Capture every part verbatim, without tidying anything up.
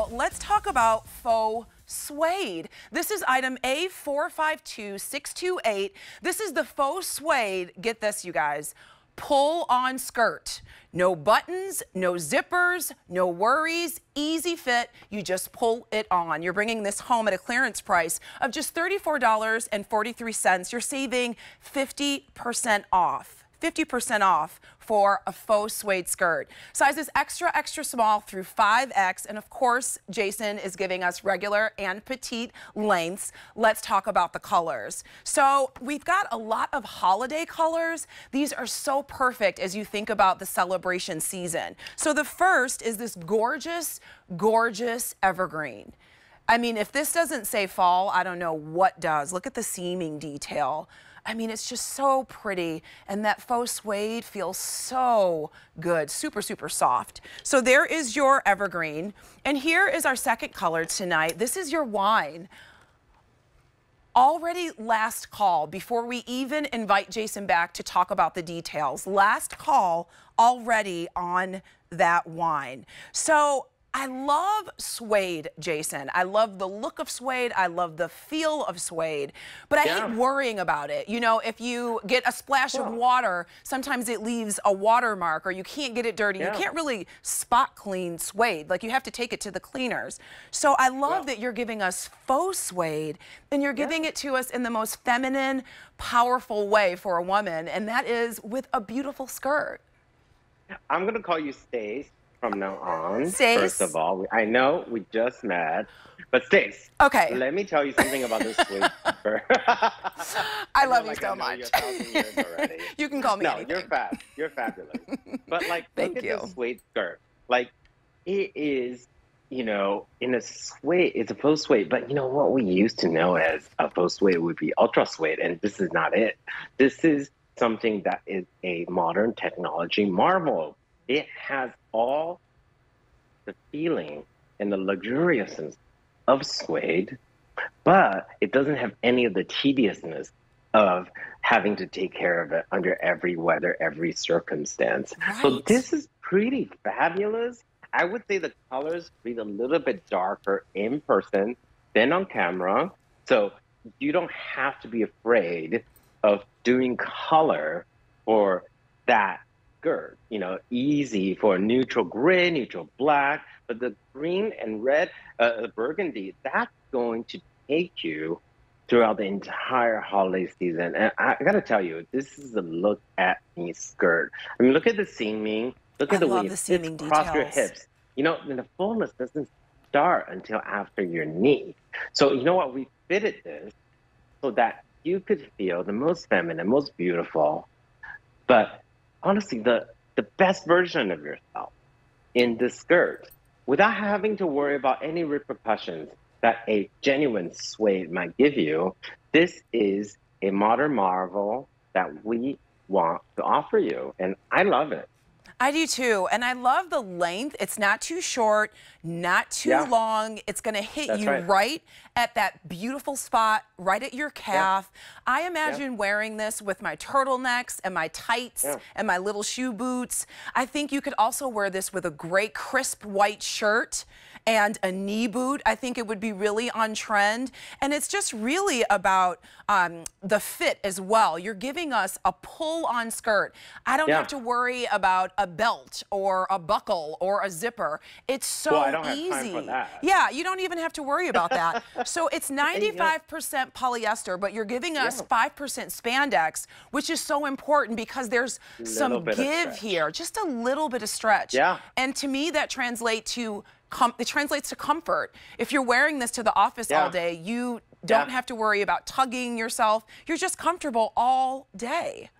Now, let's talk about faux suede. This is item A four five two six two eight. This is the faux suede, get this, you guys, pull-on skirt. No buttons, no zippers, no worries, easy fit. You just pull it on. You're bringing this home at a clearance price of just thirty-four dollars and forty-three cents. You're saving fifty percent off. fifty percent off for a faux suede skirt. Sizes extra, extra small through five X. And of course, Jason is giving us regular and petite lengths. Let's talk about the colors. So we've got a lot of holiday colors. These are so perfect as you think about the celebration season. So the first is this gorgeous, gorgeous evergreen. I mean, if this doesn't say fall, I don't know what does. Look at the seaming detail. I mean, it's just so pretty, and that faux suede feels so good, super, super soft. So there is your evergreen, and here is our second color tonight. This is your wine. Already last call before we even invite Jason back to talk about the details. Last call already on that wine. So I love suede, Jason. I love the look of suede. I love the feel of suede. But I yeah. hate worrying about it. You know, if you get a splash yeah. of water, sometimes it leaves a watermark or you can't get it dirty. Yeah. You can't really spot clean suede. Like, you have to take it to the cleaners. So I love yeah. that you're giving us faux suede, and you're giving yeah. it to us in the most feminine, powerful way for a woman, and that is with a beautiful skirt. I'm going to call you Stace from now on. Stace. First of all, I know we just met, but Stace. Okay. Let me tell you something about this suede skirt. I love I you like so I much. You, you can call me. No, anything. You're fab. You're fabulous. But like, Thank look you. At this suede skirt. Like, it is, you know, in a suede. It's a faux suede, but you know what we used to know as a faux suede would be ultra suede, and this is not it. This is something that is a modern technology marvel. It has all the feeling and the luxuriousness of suede, but it doesn't have any of the tediousness of having to take care of it under every weather, every circumstance. Right. So this is pretty fabulous. I would say the colors read a little bit darker in person than on camera. So you don't have to be afraid of doing color for that skirt, you know, easy for neutral gray, neutral black, but the green and red, uh, the burgundy, that's going to take you throughout the entire holiday season. And I, I gotta tell you, this is a look at me skirt. I mean, look at the seaming, look at the way it fits across your hips. You know, and the fullness doesn't start until after your knee. So you know what, we fitted this so that you could feel the most feminine, most beautiful, but honestly, the, the best version of yourself in this skirt without having to worry about any repercussions that a genuine suede might give you. This is a modern marvel that we want to offer you, and I love it. I do too, and I love the length. It's not too short, not too yeah. long. It's gonna hit That's you right. right at that beautiful spot, right at your calf. Yeah. I imagine yeah. wearing this with my turtlenecks and my tights yeah. and my little shoe boots. I think you could also wear this with a great crisp white shirt and a knee boot. I think it would be really on trend. And it's just really about um, the fit as well. You're giving us a pull-on skirt. I don't yeah. have to worry about a belt or a buckle or a zipper. It's so well, I don't easy. Have time for that. Yeah, you don't even have to worry about that. So it's ninety-five percent polyester, but you're giving us five percent yeah. spandex, which is so important because there's some give here, just a little bit of stretch. Yeah. And to me, that translates to Com it translates to comfort. If you're wearing this to the office yeah. all day, you don't yeah. have to worry about tugging yourself. You're just comfortable all day.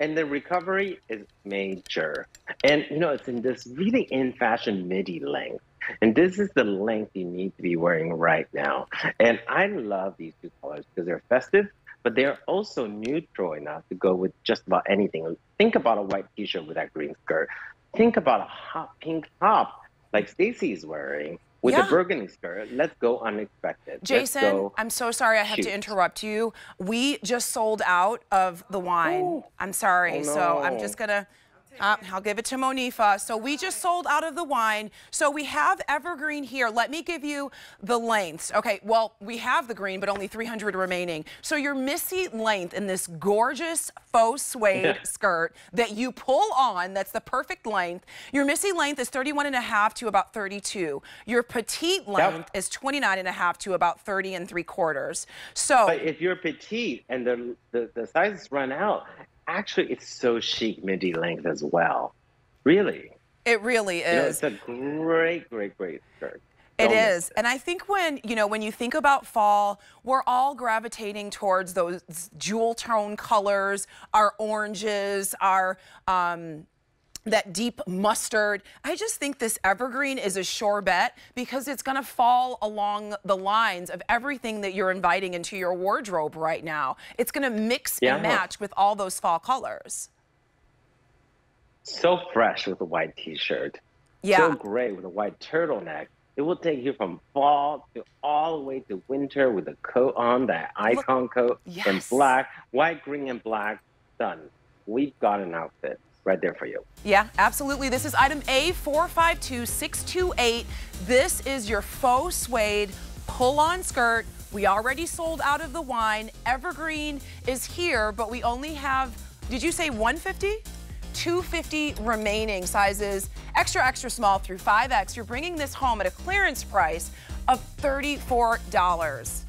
And the recovery is major. And you know, it's in this really in-fashion midi length. And this is the length you need to be wearing right now. And I love these two colors because they're festive, but they're also neutral enough to go with just about anything. Think about a white t-shirt with that green skirt. Think about a hot pink top like Stacy's wearing with yeah. a burgundy skirt. Let's go unexpected. Jason, go I'm so sorry I have cute. to interrupt you. We just sold out of the wine. Ooh. I'm sorry. Oh, no. So I'm just going to Uh, I'll give it to Monifa. So we just sold out of the wine. So we have Evergreen here. Let me give you the lengths. Okay, well, we have the green, but only three hundred remaining. So your Missy length in this gorgeous faux suede yeah. skirt that you pull on, that's the perfect length. Your Missy length is thirty-one and a half to about thirty-two. Your petite length yep. is twenty-nine and a half to about thirty and three quarters. So but if you're petite and the, the, the sizes run out, actually, it's so chic, midi length as well. Really. It really is. You know, it's a great, great, great skirt. It is. And I think when, you know, when you think about fall, we're all gravitating towards those jewel tone colors, our oranges, our, um, that deep mustard. I just think this evergreen is a sure bet because it's gonna fall along the lines of everything that you're inviting into your wardrobe right now. It's gonna mix yeah. and match with all those fall colors. So fresh with a white t-shirt. Yeah. So great with a white turtleneck. It will take you from fall to all the way to winter with a coat on, that icon Look. coat yes. in black, white, green, and black. Done. We've got an outfit right there for you. Yeah, absolutely. This is item A four five two six two eight. This is your faux suede pull-on skirt. We already sold out of the wine. Evergreen is here, but we only have, did you say one fifty? two fifty remaining, sizes extra, extra small through five X. You're bringing this home at a clearance price of thirty-four dollars.